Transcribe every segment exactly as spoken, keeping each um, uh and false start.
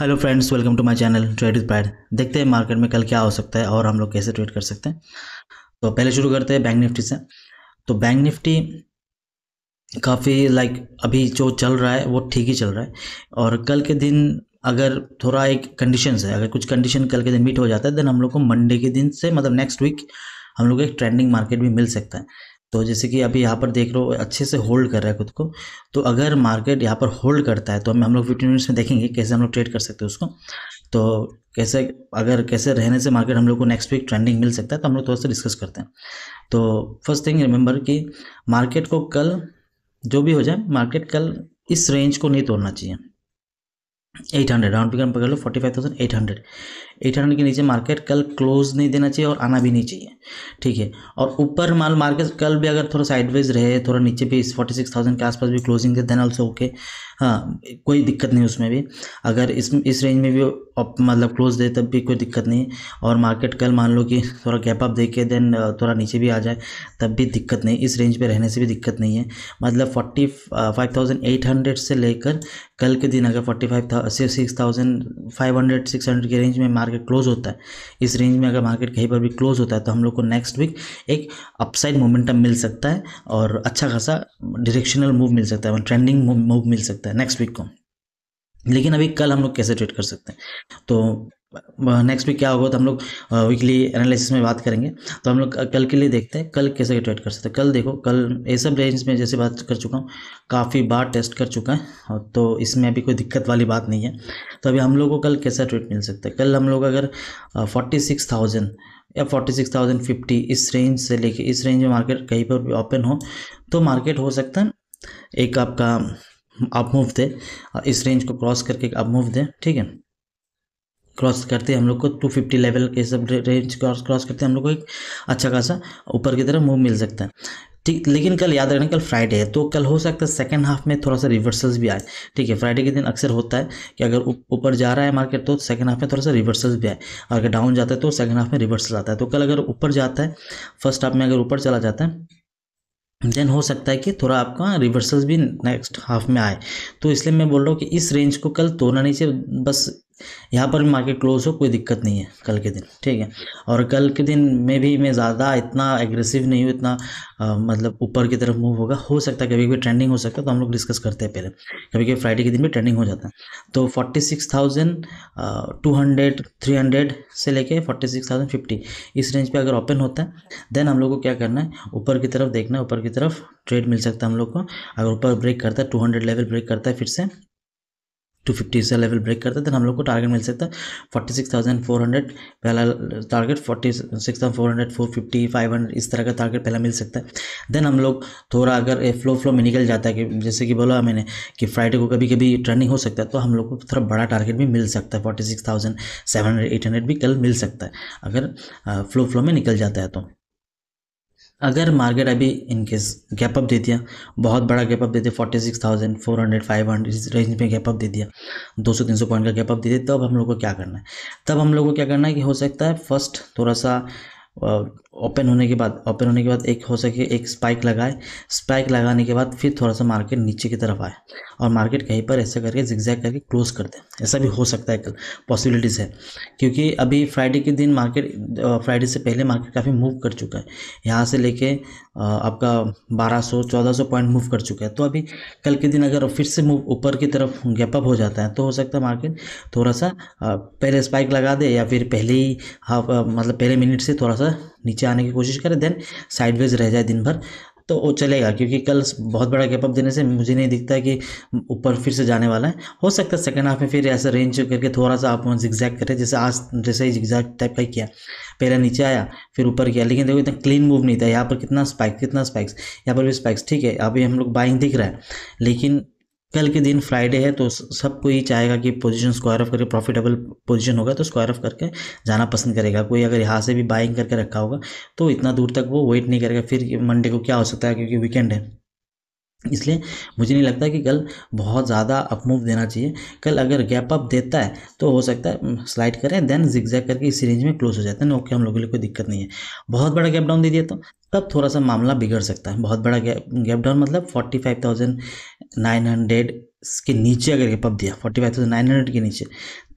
Hello friends, welcome to my channel trade with pride. देखते हैं market में कल क्या हो सकता है और हम लोग कैसे ट्रेड कर सकते हैं। तो पहले शुरू करते हैं बैंक निफ्टी से। तो बैंक निफ्टी काफ़ी लाइक अभी जो चल रहा है वो ठीक ही चल रहा है, और कल के दिन अगर थोड़ा एक कंडीशंस है, अगर कुछ कंडीशन कल के दिन मीट हो जाता है देन हम लोग को मंडे के दिन से मतलब नेक्स्ट वीक हम लोग एक ट्रेंडिंग मार्केट भी मिल सकता है। तो जैसे कि अभी यहाँ पर देख लो, अच्छे से होल्ड कर रहा है खुद को। तो अगर मार्केट यहाँ पर होल्ड करता है तो हम हम लोग फिफ्टीन मिनट्स में देखेंगे कैसे हम लोग ट्रेड कर सकते हैं उसको। तो कैसे अगर कैसे रहने से मार्केट हम लोग को नेक्स्ट वीक ट्रेंडिंग मिल सकता है तो हम लोग थोड़ा सा डिस्कस करते हैं। तो फर्स्ट थिंग रिमेंबर कि मार्केट को कल जो भी हो जाए, मार्केट कल इस रेंज को नहीं तोड़ना चाहिए। एट हंड्रेड राउंड फिगर पकड़ लो, forty five thousand eight hundred, eight hundred के नीचे मार्केट कल क्लोज नहीं देना चाहिए और आना भी नहीं चाहिए, ठीक है। और ऊपर माल मार्केट कल भी अगर थोड़ा साइडवेज रहे, थोड़ा नीचे भी फोर्टी सिक्स थाउजेंड के आसपास भी क्लोजिंग दे देन ऑल्सो ओके, हाँ कोई दिक्कत नहीं उसमें भी। अगर इस इस रेंज में भी मतलब क्लोज दे तब भी कोई दिक्कत नहीं, और मार्केट कल मान लो कि थोड़ा गैप अप दे के देन थोड़ा नीचे भी आ जाए तब भी दिक्कत नहीं, इस रेंज पे रहने से भी दिक्कत नहीं है। मतलब forty five thousand eight hundred से लेकर कल के दिन अगर फोर्टी फाइव था six thousand five hundred six hundred के रेंज में मार्केट क्लोज होता है, इस रेंज में अगर मार्केट कहीं पर भी क्लोज होता है तो हम लोग को नेक्स्ट वीक एक अपसाइड मोमेंटम मिल सकता है और अच्छा खासा डायरेक्शनल मूव मिल सकता है, ट्रेंडिंग मूव मिल सकता है नेक्स्ट वीक को। लेकिन अभी कल हम लोग कैसे ट्रेड कर सकते हैं, तो नेक्स्ट वीक क्या होगा तो हम लोग वीकली एनालिसिस में बात करेंगे। तो हम लोग कल के लिए देखते हैं कल कैसे ट्रेड कर सकते हैं। कल देखो, कल ये सब रेंज में जैसे बात कर चुका हूँ, काफ़ी बार टेस्ट कर चुका है, तो इसमें अभी कोई दिक्कत वाली बात नहीं है। तो अभी हम लोग को कल कैसा ट्रेड मिल सकता है, कल हम लोग अगर फोर्टी सिक्स थाउजेंड या फोर्टी सिक्स थाउजेंड फिफ्टी इस रेंज से लेके इस रेंज में मार्केट कहीं पर भी ओपन हो तो मार्केट हो सकता है एक आपका अप मूव दे, इस रेंज को क्रॉस करके एक अप मूव दे, ठीक है। क्रॉस करते हम लोग को टू फिफ्टी लेवल के सब रेंज क्रॉस क्रॉस करते हम लोग को एक अच्छा खासा ऊपर की तरफ मूव मिल सकता है, ठीक। लेकिन कल याद रखना, कल फ्राइडे है तो कल हो सकता है सेकंड हाफ में थोड़ा सा रिवर्सल्स भी आए, ठीक है। फ्राइडे के दिन अक्सर होता है कि अगर ऊपर जा रहा है मार्केट तो सेकंड हाफ में थोड़ा सा रिवर्सल्स भी आए, और अगर डाउन जाता है तो सेकंड हाफ में रिवर्सल आता है। तो कल अगर ऊपर जाता है, फर्स्ट हाफ में अगर ऊपर चला जाता है देन हो सकता है कि थोड़ा आपका रिवर्सल्स भी नेक्स्ट हाफ में आए। तो इसलिए मैं बोल रहा हूँ कि इस रेंज को कल तोड़ना नहीं चाहिए, बस यहाँ पर मार्केट क्लोज हो कोई दिक्कत नहीं है कल के दिन, ठीक है। और कल के दिन में भी मैं ज़्यादा इतना एग्रेसिव नहीं हूँ, इतना आ, मतलब ऊपर की तरफ मूव होगा, हो सकता है कभी कभी ट्रेंडिंग हो सकता है, तो हम लोग डिस्कस करते हैं पहले। कभी कभी फ्राइडे के दिन भी ट्रेंडिंग हो जाता है। तो forty six thousand two hundred three hundred से लेके फोर्टी सिक्स थाउजेंड फिफ्टी इस रेंज पर अगर ओपन होता है देन हम लोग को क्या करना है, ऊपर की तरफ देखना है, ऊपर की तरफ ट्रेड मिल सकता है हम लोग को। अगर ऊपर ब्रेक करता है, टू हंड्रेड लेवल ब्रेक करता है, फिर से टू फिफ्टी से लेवल ब्रेक करते हैं तो हम लोग को टारगेट मिल सकता है forty six thousand four hundred, पहला target forty six thousand four hundred, four fifty, five hundred इस तरह का टारगेट पहला मिल सकता है। देन हम लोग थोड़ा अगर फ्लो फ्लो में निकल जाता है, कि जैसे कि बोला मैंने कि फ्राइडे को कभी कभी ट्रेंडिंग हो सकता है, तो हम लोग को थोड़ा बड़ा टारगेट भी मिल सकता है, forty six thousand seven hundred eight hundred भी कल मिल सकता है अगर फ्लो फ्लो में निकल जाता है। तो अगर मार्केट अभी इनकेस गैप अप दे दिया, बहुत बड़ा गैप अप दे दिया, forty six thousand four hundred five hundred इस रेंज में गैप अप दे दिया, दो सौ तीन सौ पॉइंट का गैप अप दे दिया, तब हम लोग को क्या करना है, तब हम लोग को क्या करना है कि हो सकता है फर्स्ट थोड़ा सा ओपन होने के बाद ओपन होने के बाद एक हो सके एक स्पाइक लगाए, स्पाइक लगाने के बाद फिर थोड़ा सा मार्केट नीचे की तरफ आए और मार्केट कहीं पर ऐसे करके जिगजैग करके क्लोज कर दें, ऐसा भी हो सकता है कल, पॉसिबिलिटीज़ है। क्योंकि अभी फ्राइडे के दिन मार्केट, फ्राइडे से पहले मार्केट काफ़ी मूव कर चुका है, यहाँ से लेके आपका बारह सौ चौदह सौ पॉइंट मूव कर चुका है। तो अभी कल के दिन अगर फिर से मूव ऊपर की तरफ गैप अप हो जाता है तो हो सकता है मार्केट थोड़ा सा पहले स्पाइक लगा दे, या फिर पहले ही हाफ मतलब पहले मिनट से थोड़ा सा नीचे आने की कोशिश करें, देन साइडवेज रह जाए दिन भर तो वो चलेगा। क्योंकि कल बहुत बड़ा गैप अप देने से मुझे नहीं दिखता है कि ऊपर फिर से जाने वाला है। हो सकता है सेकंड हाफ में फिर ऐसा रेंज करके थोड़ा सा आप जिगजैग करें, जैसे आज जैसे ही जिगजैग टाइप का ही किया, पहले नीचे आया फिर ऊपर किया, लेकिन देखो इतना क्लीन मूव नहीं था। यहाँ पर कितना स्पाइक कितना स्पाइक्स यहाँ पर भी स्पाइक्स, ठीक है। अभी हम लोग बाइंग दिख रहा है, लेकिन कल के दिन फ्राइडे है तो सब कोई चाहेगा कि पोजीशन स्क्वायर ऑफ करके, प्रॉफिटेबल पोजीशन होगा तो स्क्वायर ऑफ करके जाना पसंद करेगा कोई। अगर यहाँ से भी बाइंग करके रखा होगा तो इतना दूर तक वो वेट नहीं करेगा, फिर मंडे को क्या हो सकता है क्योंकि वीकेंड है। इसलिए मुझे नहीं लगता कि कल बहुत ज़्यादा अपमूव देना चाहिए। कल अगर गैप अप देता है तो हो सकता है स्लाइड करें, देन जिगजैग करके इस रेंज में क्लोज हो जाता है ना, ओके हम लोगों के लिए कोई दिक्कत नहीं है। बहुत बड़ा गैप डाउन दे दिया तो तब थोड़ा सा मामला बिगड़ सकता है। बहुत बड़ा गैप गैप डाउन मतलब forty five thousand nine hundred इसके नीचे अगर गैप अप दिया forty five thousand nine hundred के नीचे,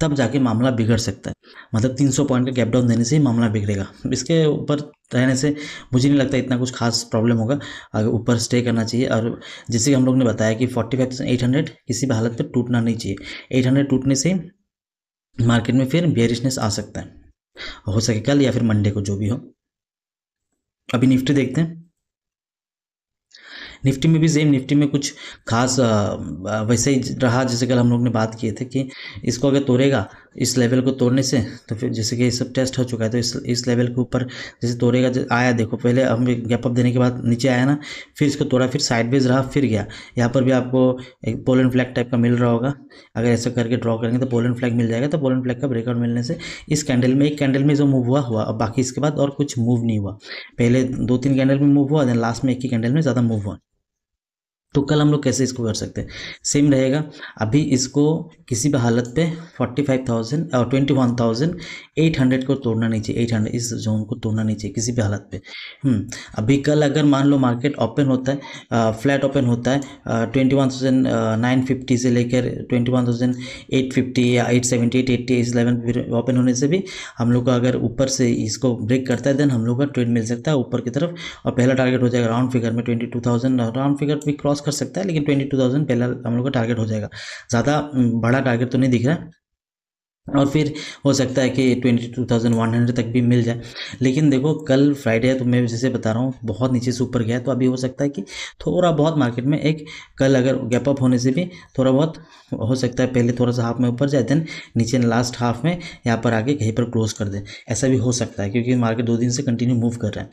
तब जाके मामला बिगड़ सकता है। मतलब तीन सौ पॉइंट का गैप डाउन देने से ही मामला बिगड़ेगा। इसके ऊपर रहने से मुझे नहीं लगता इतना कुछ खास प्रॉब्लम होगा। अगर ऊपर स्टे करना चाहिए, और जैसे कि हम लोग ने बताया कि forty five thousand eight hundred किसी भी हालत पर टूटना नहीं चाहिए। एट हंड्रेड टूटने से मार्केट में फिर बेयरिशनेस आ सकता है, हो सके कल या फिर मंडे को, जो भी हो। अभी निफ्टी देखते हैं। निफ्टी में भी सेम, निफ्टी में कुछ खास वैसे ही रहा जैसे कल हम लोग ने बात किए थे कि इसको अगर तोड़ेगा, इस लेवल को तोड़ने से, तो फिर जैसे कि ये सब टेस्ट हो चुका है, तो इस इस लेवल के ऊपर जैसे तोड़ेगा, आया देखो पहले हम गैप अप देने के बाद नीचे आया ना, फिर इसको तोड़ा, फिर साइडवेज रहा, फिर गया। यहाँ पर भी आपको एक पोलन फ्लैग टाइप का मिल रहा होगा, अगर ऐसा करके ड्रॉ करेंगे तो पोलन फ्लैग मिल जाएगा। तो पोलन फ्लैग का ब्रेकआउट मिलने से इस कैंडल में, एक कैंडल में जो मूव हुआ हुआ, अब बाकी इसके बाद और कुछ मूव नहीं हुआ। पहले दो तीन कैंडल में मूव हुआ, देन लास्ट में एक ही कैंडल में ज़्यादा मूव हुआ। तो कल हम लोग कैसे इसको कर सकते हैं, सेम रहेगा। अभी इसको किसी भी हालत पे फोर्टी फाइव थाउजेंड और twenty one thousand eight hundred को तोड़ना नहीं चाहिए। एट हंड्रेड इस जोन को तोड़ना नहीं चाहिए किसी भी हालत पे। हम अभी कल अगर मान लो मार्केट ओपन होता है, फ्लैट ओपन होता है twenty one thousand nine fifty से लेकर twenty one thousand eight fifty या एट सेवेंटी एट एटी, इस लेवल पर ओपन होने से भी हम लोग का अगर ऊपर से इसको ब्रेक करता है, देन हम लोग का ट्रेड मिल सकता है ऊपर की तरफ, और पहला टारगेट हो जाएगा राउंड फिगर में twenty two thousand. Round figure भी क्रॉस कर सकता है, लेकिन ट्वेंटी टू थाउजेंड पहला हम लोग का टारगेट हो जाएगा। ज़्यादा बड़ा टारगेट तो नहीं दिख रहा है, और फिर हो सकता है कि twenty two thousand one hundred तक भी मिल जाए। लेकिन देखो कल फ्राइडे है, तो मैं जैसे बता रहा हूँ बहुत नीचे से ऊपर गया है, तो अभी हो सकता है कि थोड़ा बहुत मार्केट में एक कल अगर गैप अप होने से भी थोड़ा बहुत हो सकता है, पहले थोड़ा सा हाफ में ऊपर जाए, देन नीचे लास्ट हाफ में यहाँ पर आके कहीं पर क्लोज कर दें, ऐसा भी हो सकता है, क्योंकि मार्केट दो दिन से कंटिन्यू मूव कर रहा है।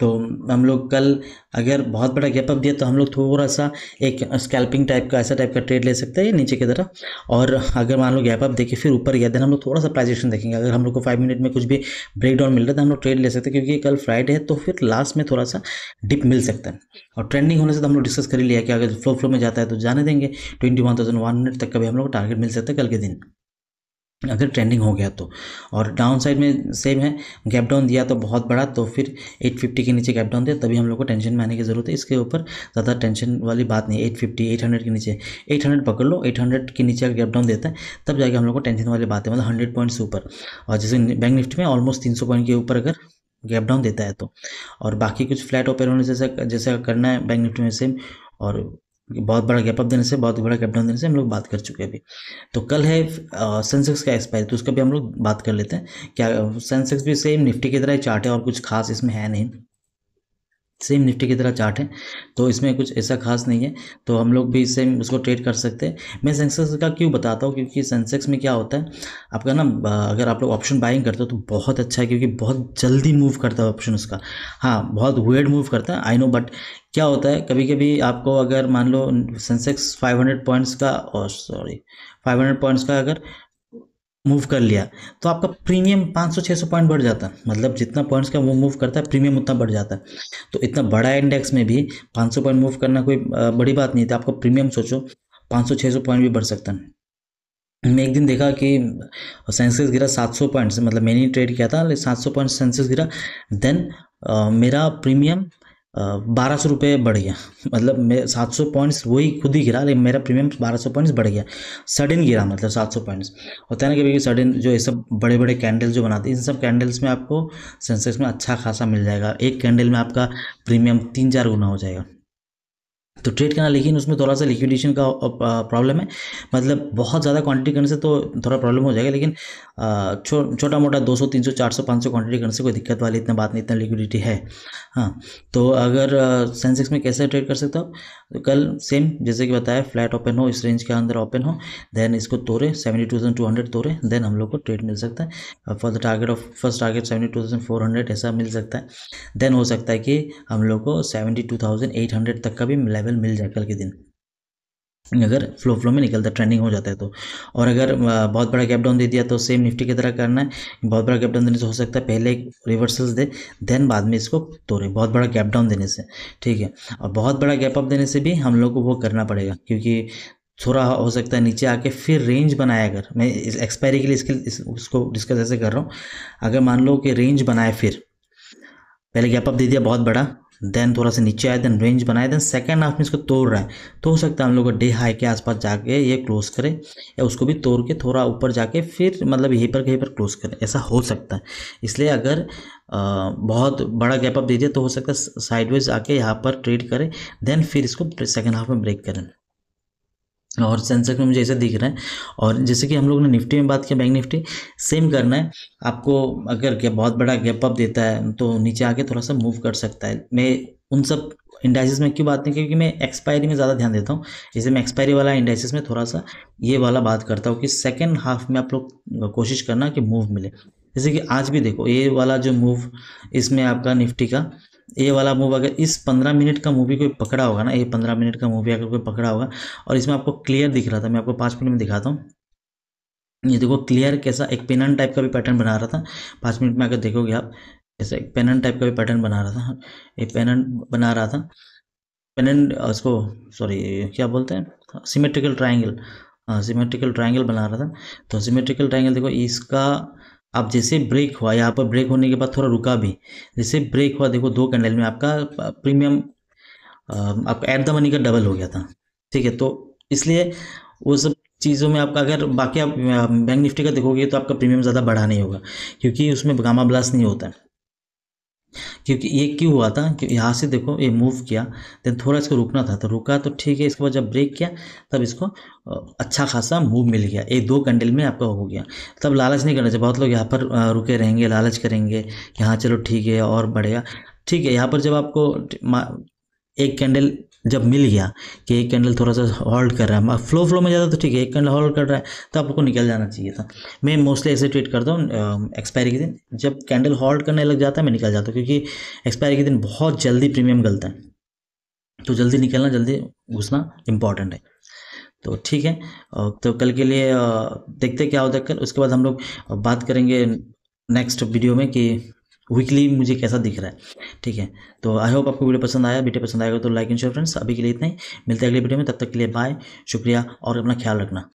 तो हम लोग कल अगर बहुत बड़ा गैप अप दिया तो हम लोग थोड़ा सा एक स्कैल्पिंग टाइप का, ऐसा टाइप का ट्रेड ले सकते हैं नीचे की तरफ। और अगर मान लो गैप अप देके फिर ऊपर गया, हम लोग थोड़ा सा प्राइस एक्शन देखेंगे। अगर हम लोग को फाइव मिनट में कुछ भी ब्रेकडाउन मिल रहा है तो हम लोग ट्रेड ले सकते हैं, क्योंकि कल फ्राइडे है तो फिर लास्ट में थोड़ा सा डिप मिल सकता है। और ट्रेंडिंग होने से तो हम लोग डिस्कस कर ही लिया कि अगर फ्लो फ्लो में जाता है तो जाने देंगे, twenty one thousand one hundred तक का भी हम लोग टारगेट मिल सकता है कल के दिन, अगर ट्रेंडिंग हो गया तो। और डाउन साइड में सेम है, गैप डाउन दिया तो बहुत बड़ा, तो फिर एट फिफ्टी के नीचे गैप डाउन दिया, तभी हम लोग को टेंशन में आने की ज़रूरत है। इसके ऊपर ज़्यादा टेंशन वाली बात नहीं है। एट फिफ्टी एट हंड्रेड के नीचे, एट हंड्रेड पकड़ लो, एट हंड्रेड के नीचे अगर गैप डाउन देता है तब जाके हम लोग को टेंशन वाली बात है, मतलब हंड्रेड पॉइंट्स ऊपर। और जैसे बैंक निफ्टी में ऑलमोस्ट तीन सौ पॉइंट के ऊपर अगर गैप डाउन देता है तो, और बाकी कुछ फ्लैट ओपन होने जैसा जैसा करना है बैंक निफ्टी में सेम, और बहुत बड़ा गैप अप देने से, बहुत बड़ा गैप डाउन देने से हम लोग बात कर चुके हैं अभी। तो कल है सेंसेक्स का एक्सपायरी, तो उसका भी हम लोग बात कर लेते हैं। क्या सेंसेक्स भी सेम निफ्टी की तरह ही चार्ट है, और कुछ खास इसमें है नहीं, सेम निफ्टी की तरह चार्ट है, तो इसमें कुछ ऐसा खास नहीं है, तो हम लोग भी सेम उसको ट्रेड कर सकते हैं। मैं सेंसेक्स का क्यों बताता हूँ, क्योंकि सेंसेक्स में क्या होता है आपका ना, अगर आप लोग ऑप्शन बाइंग करते हो तो बहुत अच्छा है, क्योंकि बहुत जल्दी मूव करता है ऑप्शन उसका। हाँ, बहुत वेड मूव करता है, आई नो, बट क्या होता है कभी कभी आपको अगर मान लो सेंसेक्स फाइव हंड्रेड पॉइंट्स का, और सॉरी फाइव हंड्रेड पॉइंट्स का अगर मूव कर लिया तो आपका प्रीमियम पाँच सौ छह सौ पॉइंट बढ़ जाता है। मतलब जितना पॉइंट्स का वो मूव करता है प्रीमियम उतना बढ़ जाता है। तो इतना बड़ा इंडेक्स में भी पाँच सौ पॉइंट मूव करना कोई बड़ी बात नहीं थी। आपका प्रीमियम सोचो पाँच सौ छह सौ पॉइंट भी बढ़ सकता है। मैं एक दिन देखा कि सेंसेक्स गिरा सात सौ पॉइंट्स, मतलब मैंने ट्रेड किया था, लेकिन सात सौ पॉइंट सेंसेक्स गिरा, देन मेरा प्रीमियम बारह सौ रुपये बढ़ गया। मतलब मैं सात सौ पॉइंट्स वही खुद ही गिरा, लेकिन मेरा प्रीमियम बारह सौ पॉइंट्स बढ़ गया, सडन गिरा। मतलब सात सौ पॉइंट्स होता है ना कि सडन, जो ये सब बड़े बड़े कैंडल जो बनाते हैं, इन सब कैंडल्स में आपको सेंसेक्स में अच्छा खासा मिल जाएगा। एक कैंडल में आपका प्रीमियम तीन चार गुना हो जाएगा, तो ट्रेड करना। लेकिन उसमें थोड़ा सा लिक्विडेशन का प्रॉब्लम है, मतलब बहुत ज़्यादा क्वांटिटी करने से तो थोड़ा प्रॉब्लम हो जाएगा, लेकिन छो, छोटा मोटा दो सौ तीन सौ चार सौ पाँच सौ क्वांटिटी करने से कोई दिक्कत वाली इतना बात नहीं, इतना लिक्विडिटी है। हाँ, तो अगर सेंसेक्स में कैसे ट्रेड कर सकते हो, तो कल सेम जैसे कि बताया, फ्लैट ओपन हो, इस रेंज के अंदर ओपन हो, देन इसको तोड़े, seventy two thousand two hundred तोड़े, देन हम लोग को ट्रेड मिल सकता है for the target of first target seventy two thousand four hundred ऐसा मिल सकता है। देन हो सकता है कि हम लोग को seventy two thousand eight hundred तक का भी लेवल मिल जाए कल के दिन, अगर फ्लो फ्लो में निकलता है, ट्रेंडिंग हो जाता है तो। और अगर बहुत बड़ा गैप डाउन दे दिया तो सेम निफ्टी की तरह करना है। बहुत बड़ा गैप डाउन देने से हो सकता है पहले एक रिवर्सल्स दे, देन बाद में इसको तोड़े, बहुत बड़ा गैप डाउन देने से, ठीक है। और बहुत बड़ा गैप अप देने से भी हम लोग को वो करना पड़ेगा, क्योंकि थोड़ा हो सकता है नीचे आके फिर रेंज बनाए। अगर मैं इस एक्सपायरी के लिए इसके इस, उसको डिस्कस ऐसे कर रहा हूँ, अगर मान लो कि रेंज बनाए, फिर पहले गैप अप दे दिया बहुत बड़ा, देन थोड़ा सा नीचे आए, देन रेंज बनाए, देन सेकंड हाफ में इसको तोड़ रहा है तो हो सकता है हम लोग डे हाई के आसपास जाके ये क्लोज करें या उसको भी तोड़ के थोड़ा ऊपर जाके फिर मतलब यहीं पर कहीं पर क्लोज करें, ऐसा हो सकता है। इसलिए अगर आ, बहुत बड़ा गैप अप दीजिए तो हो सकता है साइडवेज आके यहाँ पर ट्रेड करें, देन फिर इसको सेकेंड हाफ में ब्रेक करें। और सेंसेक्स में मुझे ऐसे दिख रहा है। और जैसे कि हम लोग ने निफ्टी में बात किया, बैंक निफ्टी सेम करना है आपको। अगर क्या बहुत बड़ा गैप अप देता है तो नीचे आके थोड़ा सा मूव कर सकता है। मैं उन सब इंडाइसिस में क्यों बात नहीं, क्योंकि मैं एक्सपायरी में ज़्यादा ध्यान देता हूँ, इसलिए मैं एक्सपायरी वाला इंडाइसिस में थोड़ा सा ये वाला बात करता हूँ कि सेकेंड हाफ में आप लोग कोशिश करना कि मूव मिले। जैसे कि आज भी देखो ये वाला जो मूव, इसमें आपका निफ्टी का ये वाला मूव, अगर इस पंद्रह मिनट का मूवी कोई पकड़ा होगा ना, ये पंद्रह मिनट का मूवी अगर कोई पकड़ा होगा और इसमें आपको क्लियर दिख रहा था, मैं आपको पाँच मिनट में दिखाता हूँ। ये देखो क्लियर कैसा एक पेनन टाइप का भी पैटर्न बना रहा था, पाँच मिनट में अगर देखोगे आप ऐसा एक पेनन टाइप का भी पैटर्न बना रहा था, एक पेनन बना रहा था, पेनन उसको सॉरी क्या बोलते हैं, सिमेट्रिकल ट्राइंगल, हाँ सिमेट्रिकल ट्राइंगल बना रहा था। तो सिमेट्रिकल ट्राइंगल देखो इसका आप जैसे ब्रेक हुआ, यहाँ पर ब्रेक होने के बाद थोड़ा रुका भी, जैसे ब्रेक हुआ देखो दो कैंडल में आपका प्रीमियम आपका एट द मनी का डबल हो गया था, ठीक है। तो इसलिए वो सब चीज़ों में आपका, अगर बाकी आप बैंक निफ्टी का देखोगे तो आपका प्रीमियम ज़्यादा बढ़ा नहीं होगा क्योंकि उसमें गामा ब्लास्ट नहीं होता है। क्योंकि ये क्यों हुआ था कि यहाँ से देखो ये मूव किया, देन थोड़ा इसको रुकना था तो रुका, तो ठीक है। इसके बाद जब ब्रेक किया तब इसको अच्छा खासा मूव मिल गया, ये दो कैंडल में आपका हो गया। तब लालच नहीं करना चाहिए, बहुत लोग यहाँ पर रुके रहेंगे, लालच करेंगे कि हाँ चलो ठीक है और बढ़ेगा, ठीक है। यहाँ पर जब आपको एक कैंडल जब मिल गया कि एक कैंडल थोड़ा सा होल्ड कर रहा है, फ्लो फ्लो में ज़्यादा तो ठीक है, एक कैंडल होल्ड कर रहा है तो आपको निकल जाना चाहिए था। मैं मोस्टली ऐसे ट्रेड करता हूँ एक्सपायरी के दिन, जब कैंडल होल्ड करने लग जाता है मैं निकल जाता हूँ, क्योंकि एक्सपायरी के दिन बहुत जल्दी प्रीमियम गलता है, तो जल्दी निकलना जल्दी घुसना इंपॉर्टेंट है। तो ठीक है, तो कल के लिए देखते क्या होता है कल, उसके बाद हम लोग बात करेंगे नेक्स्ट वीडियो में कि वीकली मुझे कैसा दिख रहा है, ठीक है। तो आई होप आपको वीडियो पसंद आया, वीडियो पसंद आएगा तो लाइक एंड शेयर फ्रेंड्स। अभी के लिए इतना ही, मिलते हैं अगले वीडियो में, तब तक के लिए बाय, शुक्रिया और अपना ख्याल रखना।